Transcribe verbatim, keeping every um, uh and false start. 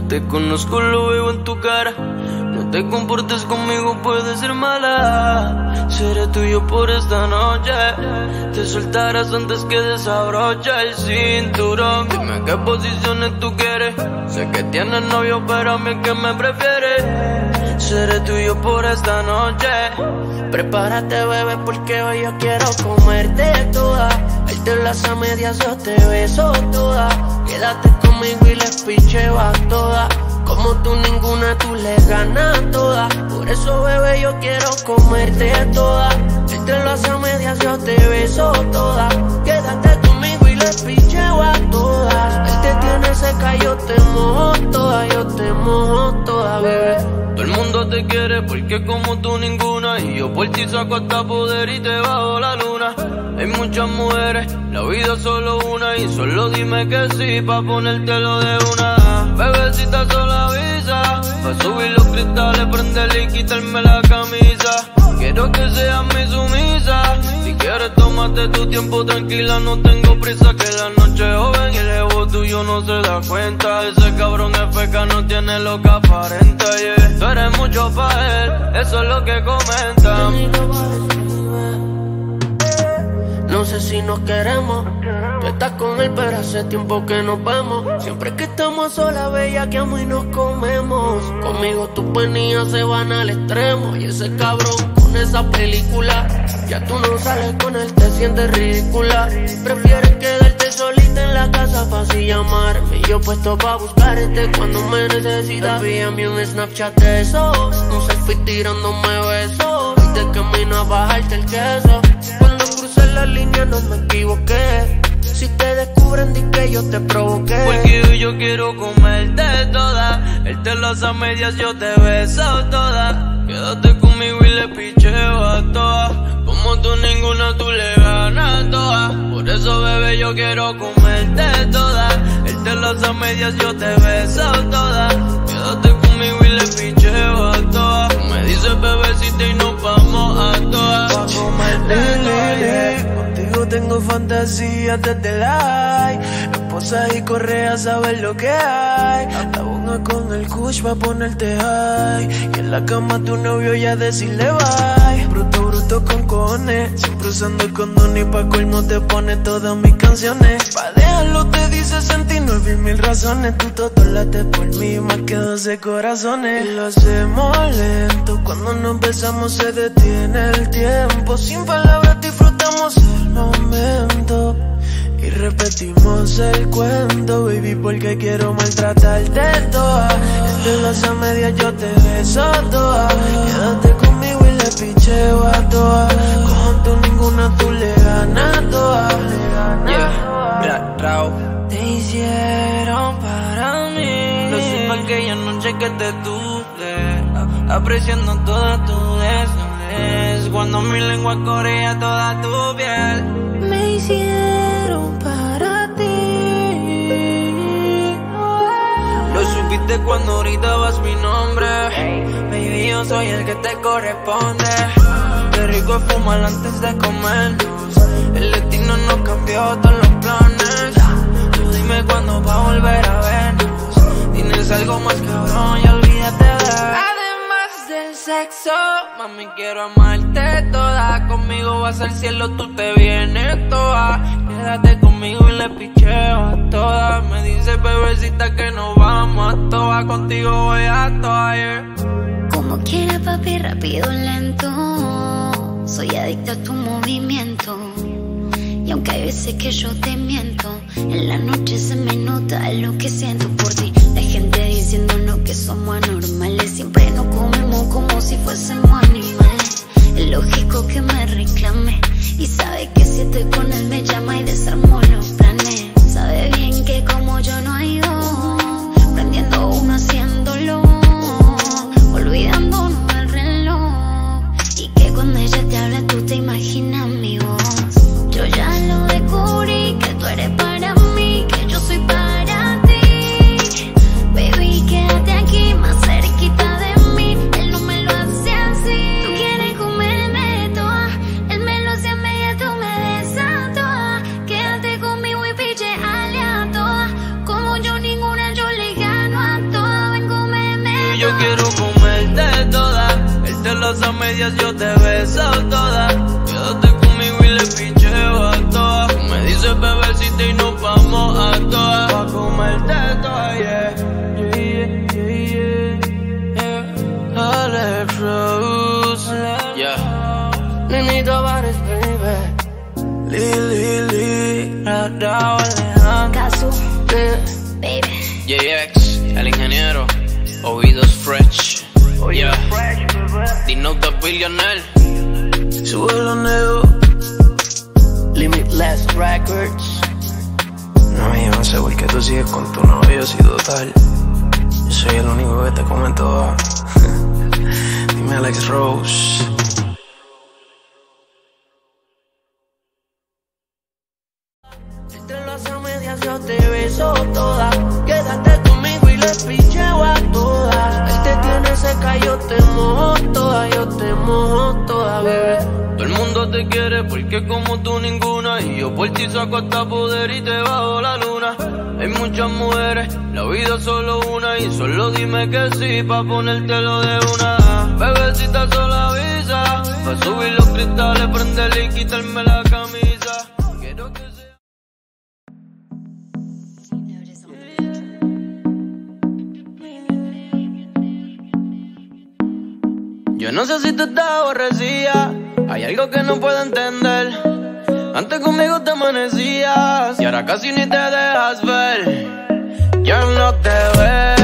Ya te conozco, lo veo en tu cara. No te comportes conmigo, puedes ser mala. Seré tuyo por esta noche. Te soltarás antes que desabrocha el cinturón. Dime en qué posiciones tú quieres. Sé que tienes novio, pero a mí que me prefieres. Seré tuyo por esta noche. Prepárate, bebé, porque hoy yo quiero comerte toda. Ahí te las a medias, yo te beso toda. Quédate conmigo y les picheo toda. Como tú ninguna, tú le ganas toda. Por eso, bebé, yo quiero comerte toda. Entre las a medias, yo te beso toda. Quédate conmigo y les picheo a todas. Él te tiene seca, yo te mojo toda, yo te mojo toda, bebé. Todo el mundo te quiere porque como tú ninguna. Y yo por ti saco hasta poder y te bajo la luna. Hay muchas mujeres, la vida es solo una. Y solo dime que sí pa' ponértelo de una. Bebecita, solo avisa, pa' subir los cristales, prenderle y quitarme la camisa. Quiero que seas mi sumisa. Si quieres tómate tu tiempo, tranquila, no tengo prisa. Que la noche es joven y el ego tuyo no se da cuenta. Ese cabrón es feca, no tiene lo que aparenta, yeah. Tú eres mucho pa' él, eso es lo que comentan. No sé si nos queremos. Tú estás con él, pero hace tiempo que nos vemos. Siempre que estamos solas, bellaqueamos y nos comemos. Conmigo tus penillas se van al extremo. Y ese cabrón con esa película. Ya tú no sales con él, te sientes ridícula. Prefieres quedarte solita en la casa pa' así llamarme. Y yo puesto pa' buscarte cuando me necesitas. Envíame un Snapchat de eso. Un selfie tirándome besos. Y te camino a bajarte el queso. La línea no me equivoqué. Si te descubren di que yo te provoqué. Porque yo quiero comerte toda. Él te las a medias, yo te beso toda. Quédate conmigo y le picheo a toa. Como tú ninguna, tú le ganas toa. Por eso, bebé, yo quiero comerte toda. Él te las a medias, yo te beso toda. Quédate conmigo y le picheo a toa. Me dice bebecita y nos vamos a toa. Contigo tengo fantasías desde la esposas y correas, sabes lo que hay. La bonga con el kush pa' ponerte high. Y en la cama tu novio ya decirle bye. Bruto, bruto con cojones. Siempre usando el condón y pa' colmo te pone todas mis canciones. Pa' dejarlo te dice sentir nueve mil razones. Tú totolaste por mí más que doce corazones. Y lo hacemos lento. Cuando nos besamos se detiene el tiempo. Sin palabras disfrutamos el momento. Y repetimos el cuento, baby, porque quiero maltratarte toa. Entre las a medias yo te beso toa. Quédate conmigo y le picheo a toa. Con tú ninguna tú le ganas toa. Yeah, Rao. Te hicieron para mí. Lo supe aquella noche que te tuve, apreciando toda tu desnudez. Cuando mi lengua corría toda tu piel. Me hicieron supiste cuando ahorita vas mi nombre, baby, yo soy el que te corresponde. Qué rico es fumar antes de comernos. El destino no cambió todos los planes. Tú dime cuándo va a volver a vernos. Tienes algo más cabrón y olvídate de él. Además del sexo, mami, quiero amarte toda. Conmigo vas al cielo, tú te vienes toda. Quédate conmigo y le picheo a todas. Me dice bebecita que nos vamos a toa. Contigo voy a toa, yeah. Como quiera, papi, rápido, lento. Soy adicta a tu movimiento. Y aunque hay veces que yo te miento, en la noche se me nota lo que siento por ti. La gente diciéndonos que somos anormales. Siempre nos comemos como si fuésemos animales. Es lógico que me reclame. Y sabe que si estoy con él me llama y desarmó los planes. Sabe bien que como yo no hay dos, prendiendo uno haciéndolo, olvidándonos del reloj. Y que cuando ella te habla tú te imaginas mi voz. Yo ya lo descubrí, que tú eres para mí, que yo soy para ti. Baby, quédate aquí más cerquita. Ninguna. Yo quiero comerte toda, él te las a medias, yo te beso toda. Quédate conmigo y le picheo a toa. Me dice bebecita y nos vamos a toa. Pa' comerte toda, yeah, yeah, yeah, yeah, yeah. Alex Rose, yeah. Nenito Bares, baby. Lili, Lili, Radao, Alejandro Casu, baby. J X, el ingeniero. Oídos fresh, oh yeah. Dinota Billionaire. Sube lo nuevo. Limitless Records. No me llamas a que tú sigues con tu novio, si total yo soy el único que te comentó. Dime Alex Rose. Entre las medias yo te beso toda. Quédate conmigo y le picheo a todas. Él te tiene seca, yo te mojo toda, yo te mojo toda, bebé. Todo el mundo te quiere porque como tú ninguna. Y yo por ti saco hasta poder y te bajo la luna. Hay muchas mujeres, la vida es solo una. Y solo dime que sí pa' ponértelo de una. Bebecita, solo avisa. Pa' subir los cristales, prenderle y quitarme la camisa. Quiero que sea yo no sé si tú estás aborrecida, hay algo que no puedo entender. Antes conmigo te amanecías y ahora casi ni te dejas ver. Ya no te ves.